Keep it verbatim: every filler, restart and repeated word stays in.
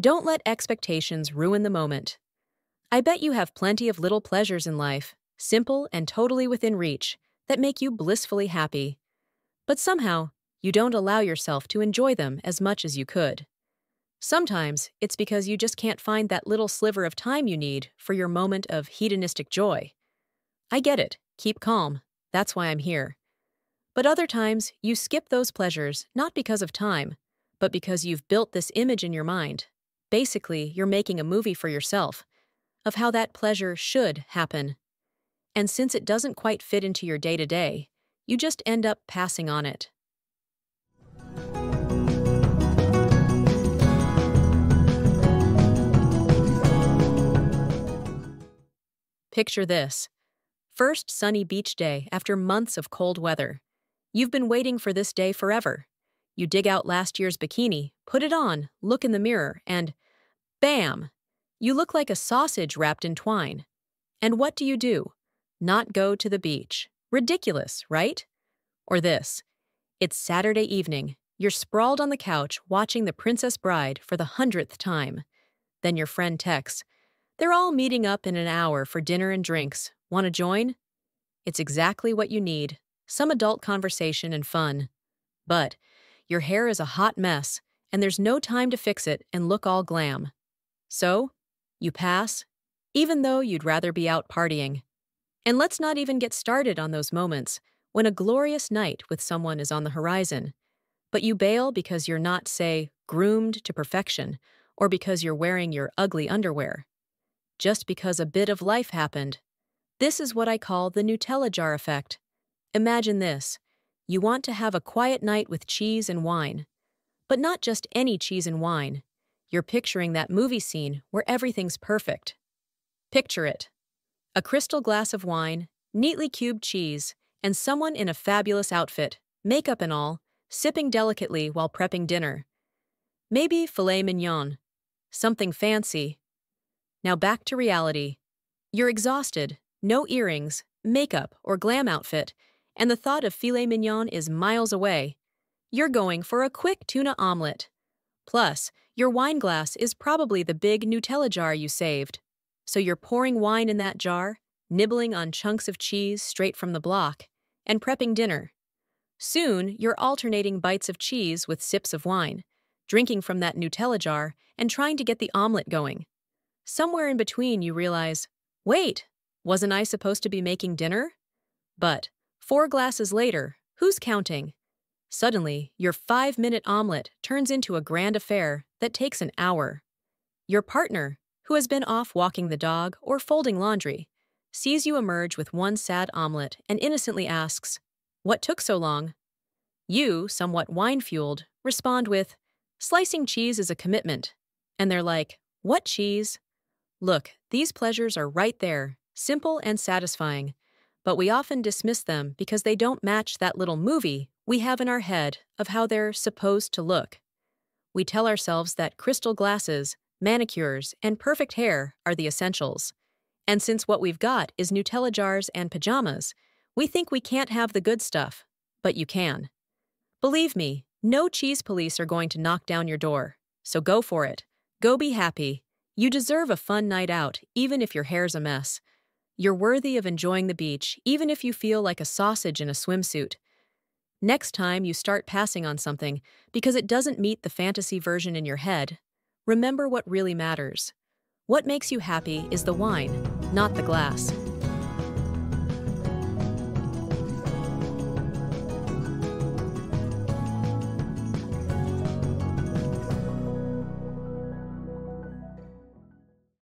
Don't let expectations ruin the moment. I bet you have plenty of little pleasures in life, simple and totally within reach, that make you blissfully happy. But somehow, you don't allow yourself to enjoy them as much as you could. Sometimes, it's because you just can't find that little sliver of time you need for your moment of hedonistic joy. I get it, keep calm, that's why I'm here. But other times, you skip those pleasures not because of time, but because you've built this image in your mind. Basically, you're making a movie for yourself of how that pleasure should happen. And since it doesn't quite fit into your day-to-day, you just end up passing on it. Picture this. First sunny beach day after months of cold weather. You've been waiting for this day forever. You dig out last year's bikini, put it on, look in the mirror, and bam! You look like a sausage wrapped in twine. And what do you do? Not go to the beach. Ridiculous, right? Or this. It's Saturday evening. You're sprawled on the couch watching The Princess Bride for the hundredth time. Then your friend texts. They're all meeting up in an hour for dinner and drinks. Want to join? It's exactly what you need. Some adult conversation and fun. But your hair is a hot mess, and there's no time to fix it and look all glam. So, you pass, even though you'd rather be out partying. And let's not even get started on those moments when a glorious night with someone is on the horizon. But you bail because you're not, say, groomed to perfection, or because you're wearing your ugly underwear. Just because a bit of life happened. This is what I call the Nutella jar effect. Imagine this. You want to have a quiet night with cheese and wine. But not just any cheese and wine. You're picturing that movie scene where everything's perfect. Picture it. A crystal glass of wine, neatly cubed cheese, and someone in a fabulous outfit, makeup and all, sipping delicately while prepping dinner. Maybe filet mignon. Something fancy. Now back to reality. You're exhausted, no earrings, makeup, or glam outfit, and the thought of filet mignon is miles away. You're going for a quick tuna omelet. Plus, your wine glass is probably the big Nutella jar you saved. So you're pouring wine in that jar, nibbling on chunks of cheese straight from the block, and prepping dinner. Soon, you're alternating bites of cheese with sips of wine, drinking from that Nutella jar and trying to get the omelet going. Somewhere in between, you realize, wait, wasn't I supposed to be making dinner? But four glasses later, who's counting? Suddenly, your five-minute omelet turns into a grand affair that takes an hour. Your partner, who has been off walking the dog or folding laundry, sees you emerge with one sad omelet and innocently asks, "What took so long?" You, somewhat wine-fueled, respond with, "Slicing cheese is a commitment." And they're like, "What cheese?" Look, these pleasures are right there, simple and satisfying. But we often dismiss them because they don't match that little movie we have in our head of how they're supposed to look. We tell ourselves that crystal glasses, manicures, and perfect hair are the essentials. And since what we've got is Nutella jars and pajamas, we think we can't have the good stuff, but you can. Believe me, no cheese police are going to knock down your door, so go for it. Go be happy. You deserve a fun night out, even if your hair's a mess. You're worthy of enjoying the beach, even if you feel like a sausage in a swimsuit. Next time you start passing on something because it doesn't meet the fantasy version in your head, remember what really matters. What makes you happy is the wine, not the glass.